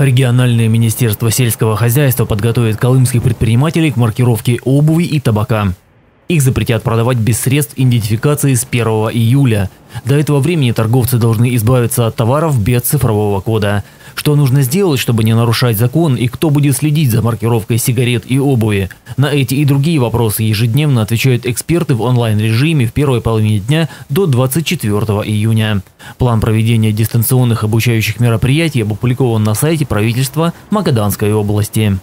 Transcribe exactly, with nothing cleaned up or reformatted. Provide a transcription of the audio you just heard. Региональное министерство сельского хозяйства подготовит колымских предпринимателей к маркировке обуви и табака. Их запретят продавать без средств идентификации с первого июля. До этого времени торговцы должны избавиться от товаров без цифрового кода. Что нужно сделать, чтобы не нарушать закон, и кто будет следить за маркировкой сигарет и обуви? На эти и другие вопросы ежедневно отвечают эксперты в онлайн-режиме в первой половине дня до двадцать четвёртого июня. План проведения дистанционных обучающих мероприятий опубликован на сайте правительства Магаданской области.